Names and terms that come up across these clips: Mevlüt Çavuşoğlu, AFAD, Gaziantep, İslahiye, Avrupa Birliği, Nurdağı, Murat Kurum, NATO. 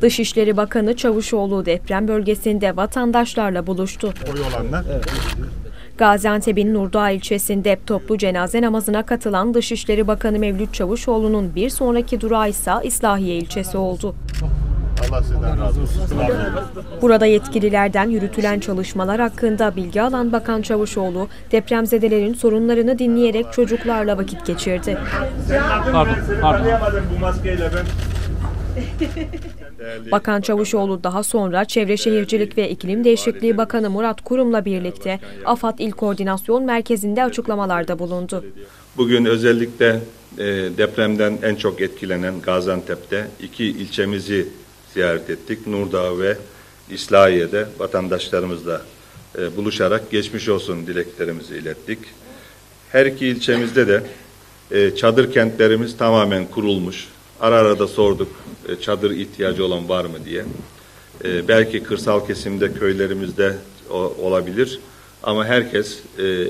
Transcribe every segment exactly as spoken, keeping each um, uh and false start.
Dışişleri Bakanı Çavuşoğlu deprem bölgesinde vatandaşlarla buluştu. Evet. Gaziantep'in Nurdağı ilçesinde toplu cenaze namazına katılan Dışişleri Bakanı Mevlüt Çavuşoğlu'nun bir sonraki durağı ise İslahiye ilçesi oldu. Allah sizden razı olsun. Burada yetkililerden yürütülen çalışmalar hakkında bilgi alan Bakan Çavuşoğlu, depremzedelerin sorunlarını dinleyerek çocuklarla vakit geçirdi. Pardon, pardon. Bakan Çavuşoğlu daha sonra Çevre Şehircilik ve İklim Değişikliği Bakanı Murat Kurum'la birlikte AFAD İl Koordinasyon Merkezi'nde açıklamalarda bulundu. Bugün özellikle depremden en çok etkilenen Gaziantep'te iki ilçemizi ziyaret ettik. Nurdağı ve İslahiye'de vatandaşlarımızla buluşarak geçmiş olsun dileklerimizi ilettik. Her iki ilçemizde de çadır kentlerimiz tamamen kurulmuş. Ara ara da sorduk çadır ihtiyacı olan var mı diye. Belki kırsal kesimde köylerimizde olabilir ama herkes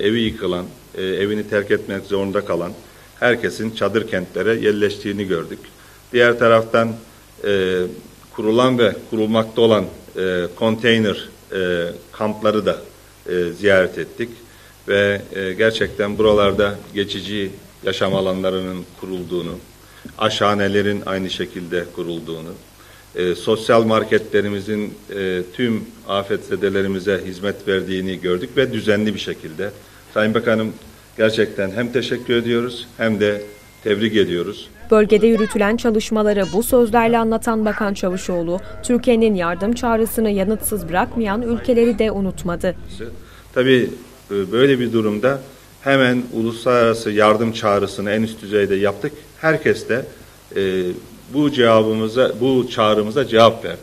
evi yıkılan, evini terk etmek zorunda kalan herkesin çadır kentlere yerleştiğini gördük. Diğer taraftan kurulan ve kurulmakta olan konteyner kampları da ziyaret ettik ve gerçekten buralarda geçici yaşam alanlarının kurulduğunu, aşhanelerin aynı şekilde kurulduğunu, e, sosyal marketlerimizin e, tüm afetzedelerimize hizmet verdiğini gördük ve düzenli bir şekilde. Sayın Bakanım, gerçekten hem teşekkür ediyoruz hem de tebrik ediyoruz. Bölgede yürütülen çalışmaları bu sözlerle anlatan Bakan Çavuşoğlu, Türkiye'nin yardım çağrısını yanıtsız bırakmayan ülkeleri de unutmadı. Tabii böyle bir durumda hemen uluslararası yardım çağrısını en üst düzeyde yaptık. Herkes de e, bu cevabımıza, bu çağrımıza cevap verdi.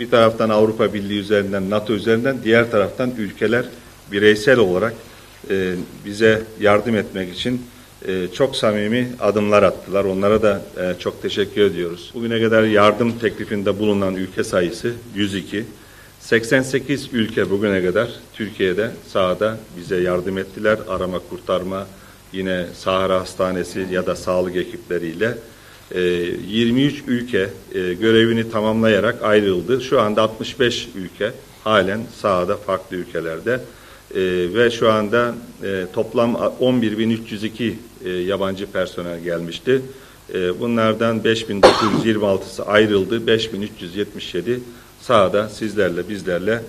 Bir taraftan Avrupa Birliği üzerinden, NATO üzerinden, diğer taraftan ülkeler bireysel olarak e, bize yardım etmek için e, çok samimi adımlar attılar. Onlara da e, çok teşekkür ediyoruz. Bugüne kadar yardım teklifinde bulunan ülke sayısı yüz iki. seksen sekiz ülke bugüne kadar Türkiye'de sahada bize yardım ettiler. Arama kurtarma, yine Sahra Hastanesi ya da sağlık ekipleriyle yirmi üç ülke görevini tamamlayarak ayrıldı. Şu anda altmış beş ülke halen sahada farklı ülkelerde ve şu anda toplam on bir bin üç yüz iki yabancı personel gelmişti. Bunlardan beş bin dokuz yüz yirmi altısı ayrıldı, beş bin üç yüz yetmiş yedi sahada sizlerle, bizlerle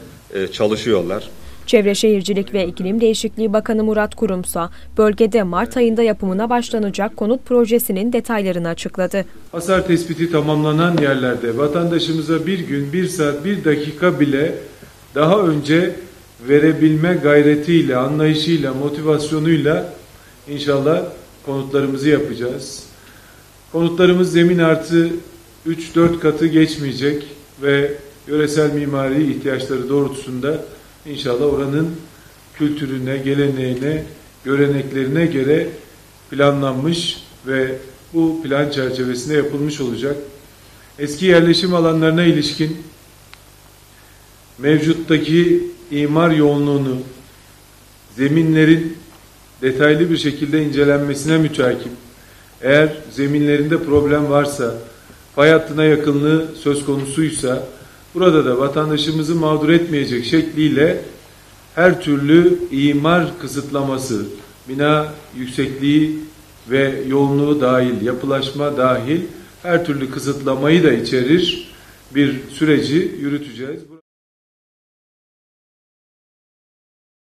çalışıyorlar. Çevre Şehircilik ve İklim Değişikliği Bakanı Murat Kurumsa, bölgede Mart ayında yapımına başlanacak konut projesinin detaylarını açıkladı. Hasar tespiti tamamlanan yerlerde vatandaşımıza bir gün, bir saat, bir dakika bile daha önce verebilme gayretiyle, anlayışıyla, motivasyonuyla inşallah konutlarımızı yapacağız. Konutlarımız zemin artı üç dört katı geçmeyecek ve yöresel mimari ihtiyaçları doğrultusunda İnşallah oranın kültürüne, geleneğine, göreneklerine göre planlanmış ve bu plan çerçevesinde yapılmış olacak. Eski yerleşim alanlarına ilişkin mevcuttaki imar yoğunluğunu, zeminlerin detaylı bir şekilde incelenmesine müteakip, eğer zeminlerinde problem varsa, fay hattına yakınlığı söz konusuysa, burada da vatandaşımızı mağdur etmeyecek şekliyle her türlü imar kısıtlaması, bina yüksekliği ve yoğunluğu dahil, yapılaşma dahil her türlü kısıtlamayı da içerir bir süreci yürüteceğiz.